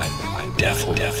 I'm deaf.